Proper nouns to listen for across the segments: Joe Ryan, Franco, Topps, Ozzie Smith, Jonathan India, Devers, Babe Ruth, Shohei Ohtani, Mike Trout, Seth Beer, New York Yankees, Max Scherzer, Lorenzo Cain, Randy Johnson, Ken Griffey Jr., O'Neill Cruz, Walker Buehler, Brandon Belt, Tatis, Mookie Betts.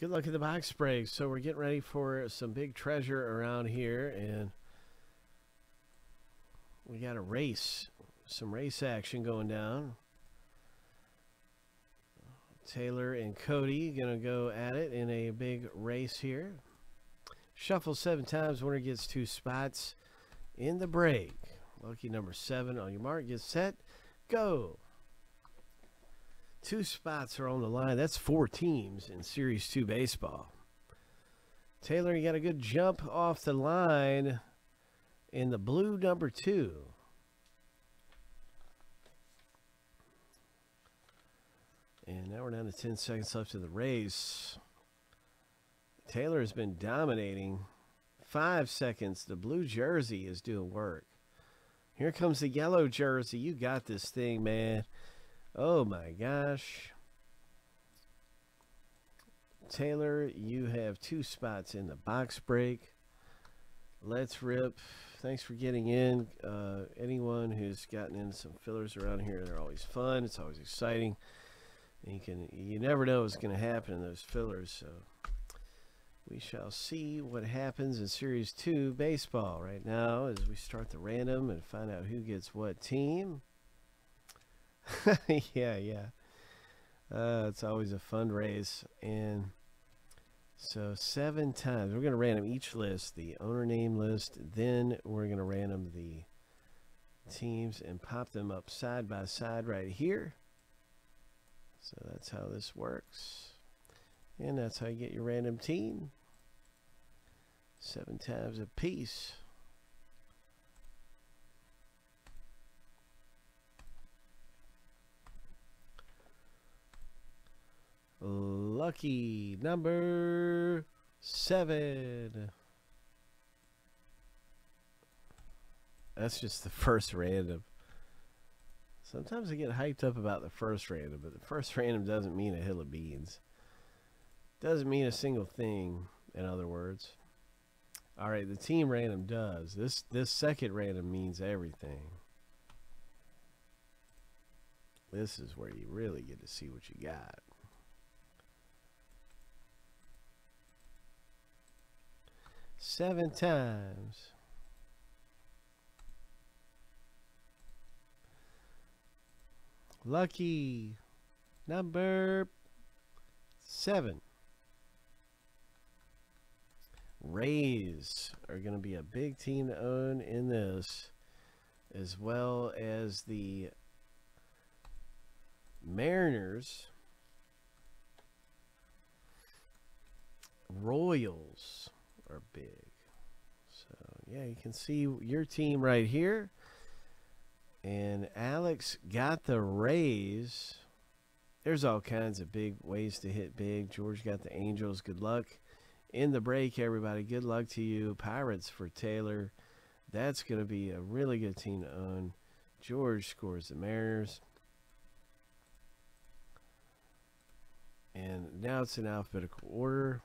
Good luck at the box break. So we're getting ready for some big treasure around here, and we got a race, some race action going down. Taylor and Cody gonna go at it in a big race here. Shuffle 7 times. Winner gets 2 spots in the break. Lucky number 7 on your mark. Get set. Go. 2 spots are on the line. That's 4 teams in Series 2 baseball. Taylor, you got a good jump off the line in the blue number 2. And now we're down to 10 seconds left in the race. Taylor has been dominating. 5 seconds. The blue jersey is doing work. Here comes the yellow jersey. You got this thing, man. Oh my gosh. Taylor, you have 2 spots in the box break. Let's rip. Thanks for getting in. Anyone who's gotten in some fillers around here, they're always fun. It's always exciting. And you never know what's going to happen in those fillers, so we shall see what happens in Series 2 baseball right now as we start the random and find out who gets what team. yeah. It's always a fun race. And so 7 times. We're going to random each list, the owner name list. Then we're going to random the teams and pop them up side by side right here. So that's how this works. And that's how you get your random team. 7 times a piece. Lucky number 7. That's just the first random. Sometimes I get hyped up about the first random, but the first random doesn't mean a hill of beans. Doesn't mean a single thing, in other words. Alright, the team random does. This second random means everything. This is where you really get to see what you got. Seven times. Lucky number 7. Rays are going to be a big team to own in this, as well as the Mariners, Royals are big. So yeah, you can see your team right here, and Alex got the Rays. There's all kinds of big ways to hit big. George got the Angels. Good luck in the break, everybody. Good luck to you. Pirates for Taylor. That's going to be a really good team to own. George scores the Mariners. And now it's in alphabetical order.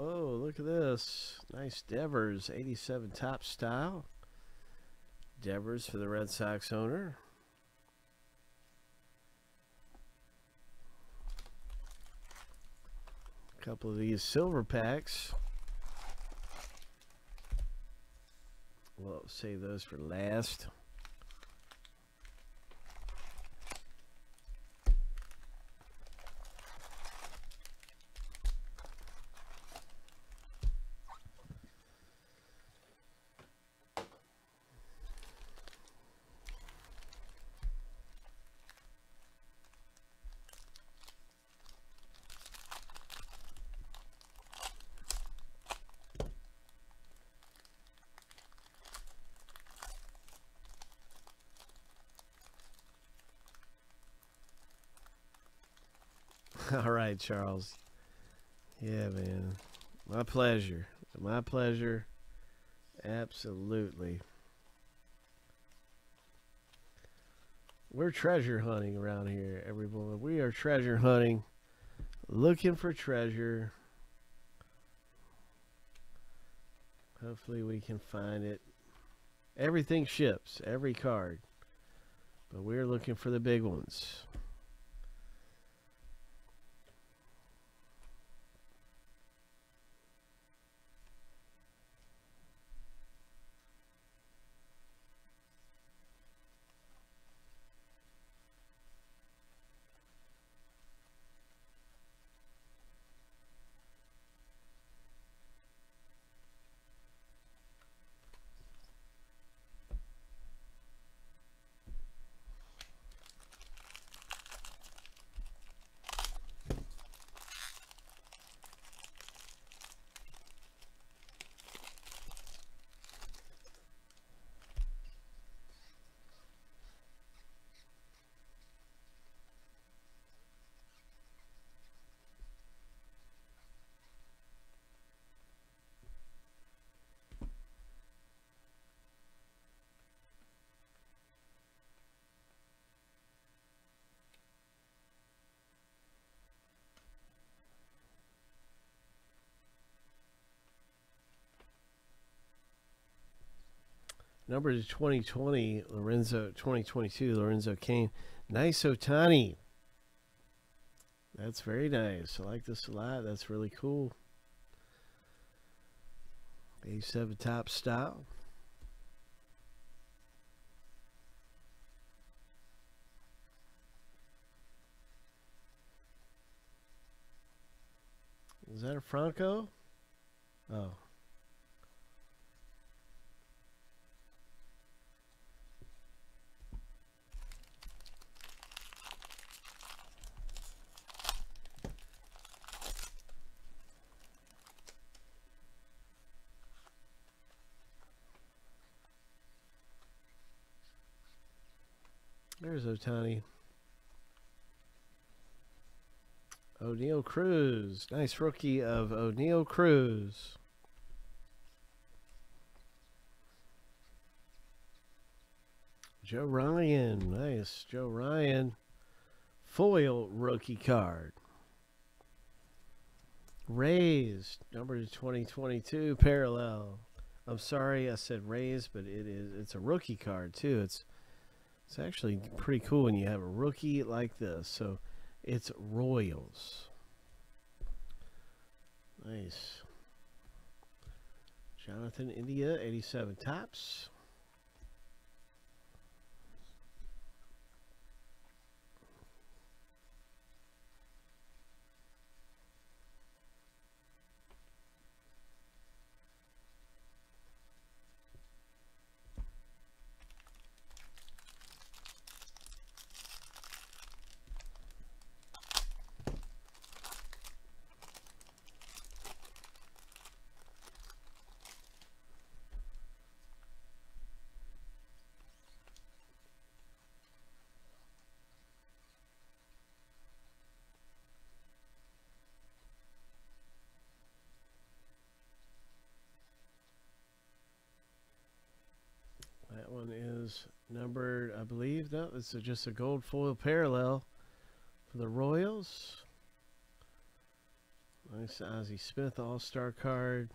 Oh, look at this. Nice Devers, 87 Topps style. Devers for the Red Sox owner. A couple of these silver packs. We'll save those for last. All right, Charles. Yeah, man. My pleasure. My pleasure. Absolutely. We're treasure hunting around here, everyone. We are treasure hunting. Looking for treasure. Hopefully we can find it. Everything ships. Every card. But we're looking for the big ones. Number to 2020, Lorenzo, 2022, Lorenzo Cain. Nice, Ohtani. That's very nice. I like this a lot. That's really cool. A7 Topps style. Is that a Franco? Oh. There's Ohtani. O'Neill Cruz. Nice rookie of O'Neill Cruz. Joe Ryan. Nice. Joe Ryan. Foil rookie card. Rays. Number 2022 parallel. I'm sorry I said Rays, but it's a rookie card too. It's actually pretty cool when you have a rookie like this. So it's Royals. Nice. Jonathan India, 87 Topps. One is numbered, I believe. No, it's just a gold foil parallel for the Royals. Nice Ozzie Smith All-Star card.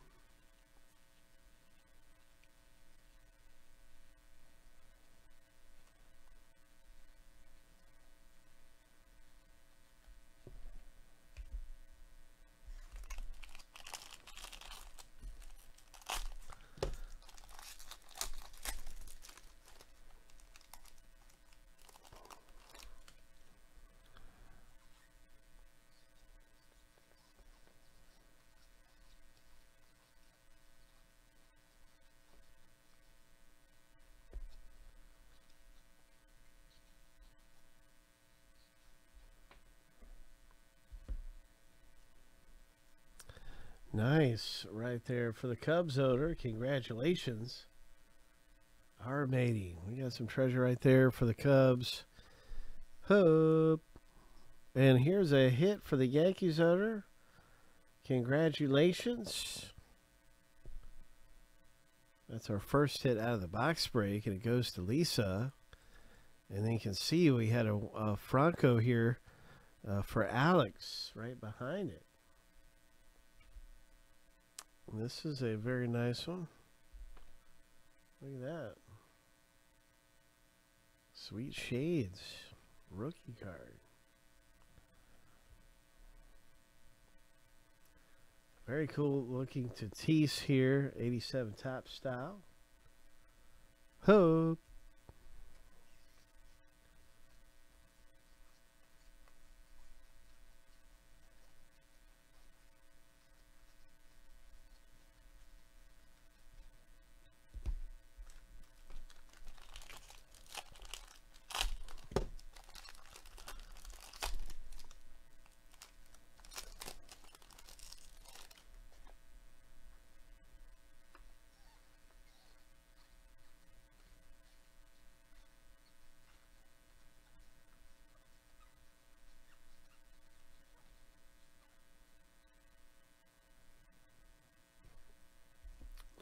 Nice, right there for the Cubs owner. Congratulations, our matey. We got some treasure right there for the Cubs. Hope. And here's a hit for the Yankees owner. Congratulations. That's our first hit out of the box break, and it goes to Lisa. And then you can see we had a Franco here for Alex right behind it. And this is a very nice one. Look at that. Sweet Shades rookie card. Very cool looking Tatis here, 87 top style. Ho!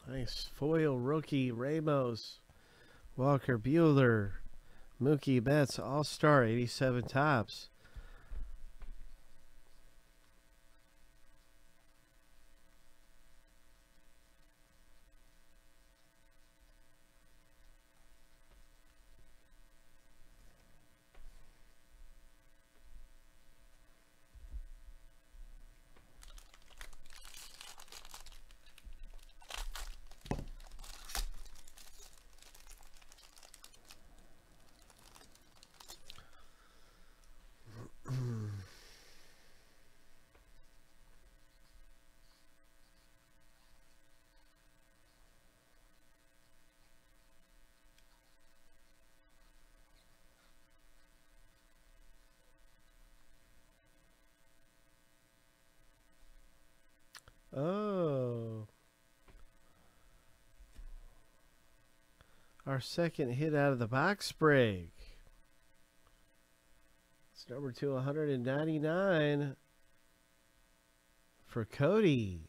Nice foil rookie Ramos, Walker Buehler, Mookie Betts, All-Star, 87 tops. Oh, our second hit out of the box break. It's number 299 for Cody.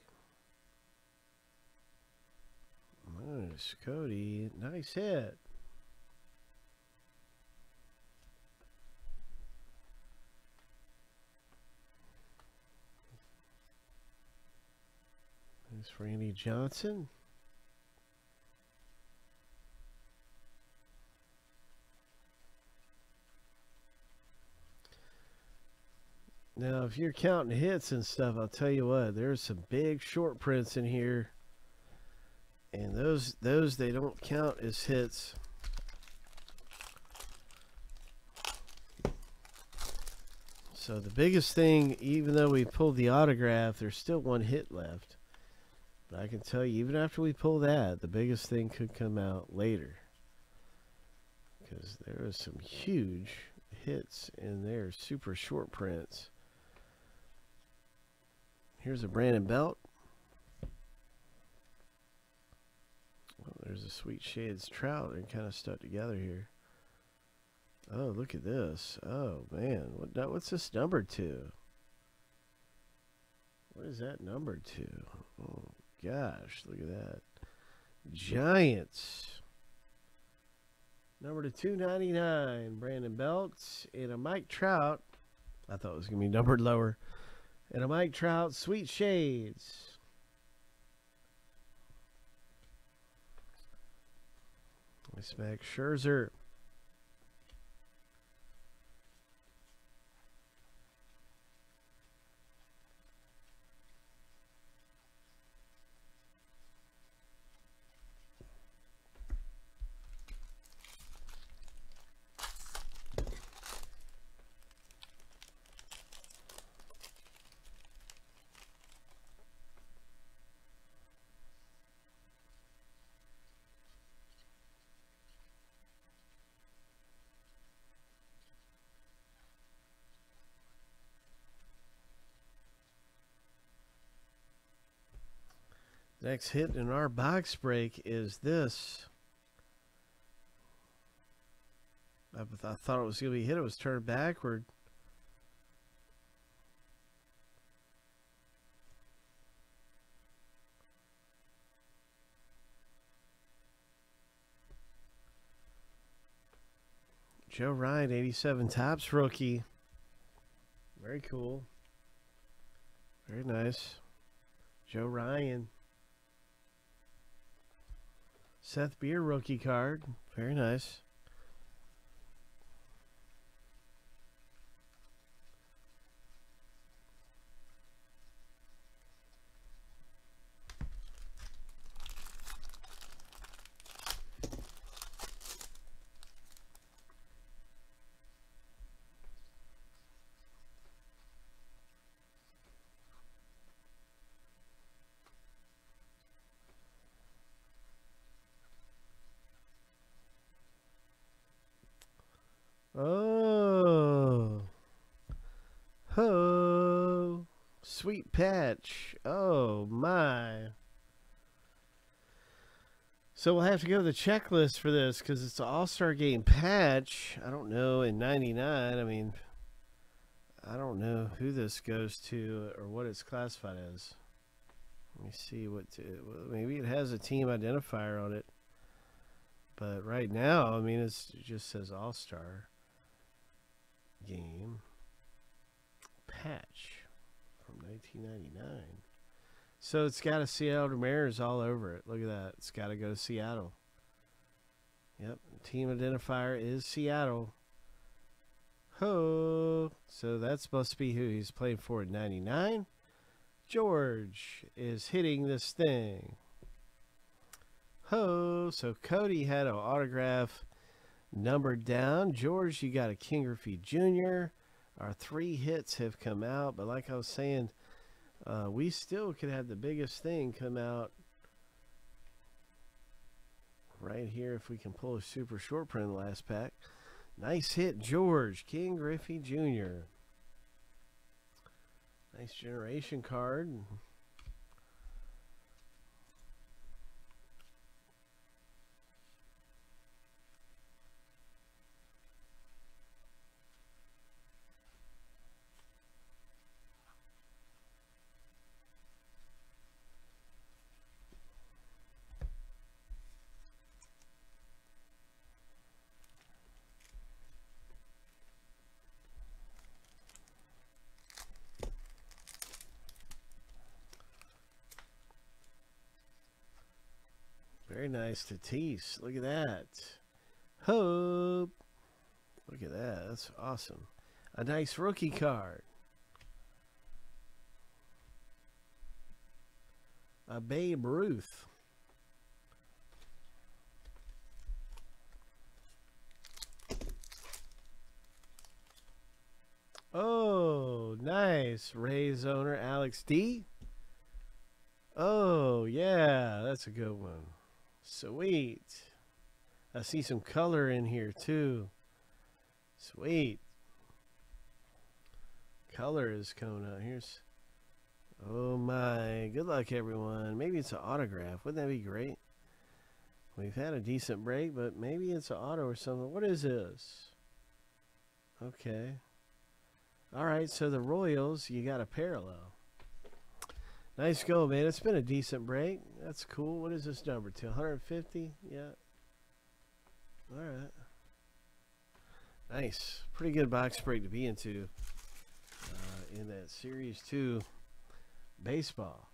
Nice, Cody. Nice hit. Randy Johnson. Now, if you're counting hits and stuff, I'll tell you what, there's some big short prints in here, and those they don't count as hits. So the biggest thing, even though we pulled the autograph, there's still one hit left. I can tell you, even after we pull that, the biggest thing could come out later, because there was some huge hits in there, super short prints. Here's a Brandon Belt. Well, there's a Sweet Shades Trout, and kind of stuck together here. Oh, look at this. Oh man, what's this numbered to? What is that numbered to? Oh. Gosh, look at that. Giants. Number to 299. Brandon Belt and a Mike Trout. I thought it was going to be numbered lower. And a Mike Trout, Sweet Shades. Nice Max Scherzer. Next hit in our box break is this. I thought it was going to be hit. It was turned backward. Joe Ryan, 87 Topps rookie. Very cool. Very nice. Joe Ryan. Seth Beer rookie card. Very nice. Oh, oh, sweet patch. Oh my. So we'll have to go to the checklist for this because it's an all-star game patch. I don't know in 99. I mean, I don't know who this goes to or what it's classified as. Let me see what maybe it has a team identifier on it. But right now, I mean, it just says all-star game patch from 1999. So it's got a Seattle Mariners all over it. Look at that. It's got to go to Seattle. Yep. Team identifier is Seattle. Ho. So that's supposed to be who he's playing for in 99. George is hitting this thing. Ho. So Cody had an autograph numbered down. George, you got a Ken Griffey Jr. Our three hits have come out, but like I was saying, we still could have the biggest thing come out right here if we can pull a super short print in the last pack. Nice hit, George. Ken Griffey Jr. Nice generation card. Very nice to tease. Look at that. Hope. Look at that. That's awesome. A nice rookie card. A Babe Ruth. Oh, nice. Rays owner Alex D. Oh, yeah. That's a good one. Sweet. I see some color in here too. Sweet. Color is coming out. Here's. Oh my. Good luck, everyone. Maybe it's an autograph. Wouldn't that be great? We've had a decent break, but maybe it's an auto or something. What is this? Okay. All right. So the Royals, you got a parallel. Nice go, man. It's been a decent break. That's cool. What is this number? 250? Yeah. All right. Nice. Pretty good box break to be into in that series 2 baseball.